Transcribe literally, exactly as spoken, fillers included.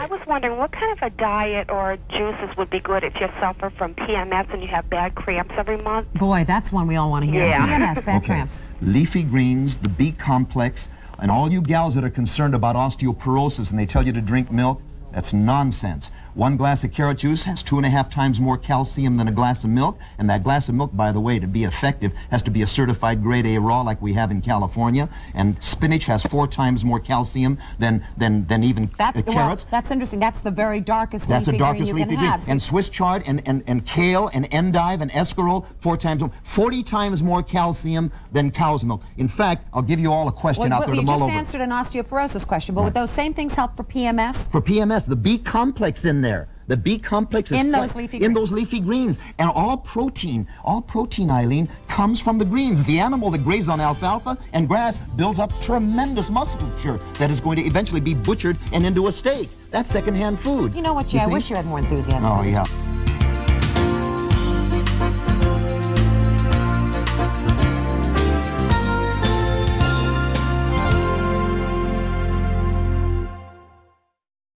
I was wondering what kind of a diet or juices would be good if you suffer from P M S and you have bad cramps every month? Boy, that's one we all want to hear. Yeah. P M S, bad okay. cramps. Leafy greens, the B complex, and all you gals that are concerned about osteoporosis and they tell you to drink milk, that's nonsense. One glass of carrot juice has two and a half times more calcium than a glass of milk, and that glass of milk, by the way, to be effective, has to be a certified grade A raw like we have in California, and spinach has four times more calcium than, than, than even that's, uh, carrots. Well, that's interesting. That's the very darkest that's leafy the darkest green you leafy can green. Have. So and Swiss chard and, and, and kale and endive and escarole, four times, forty times more calcium than cow's milk. In fact, I'll give you all a question well, out well, there to mull over. You just answered an osteoporosis question, but right. would those same things help for P M S? For P M S, the B complex in there. The B complex is in those leafy in greens. those leafy greens, and all protein, all protein, Eileen, comes from the greens. The animal that grazes on alfalfa and grass builds up tremendous musculature that is going to eventually be butchered and into a steak. That's secondhand food. You know what, Jay? I wish you had more enthusiasm. Oh yeah.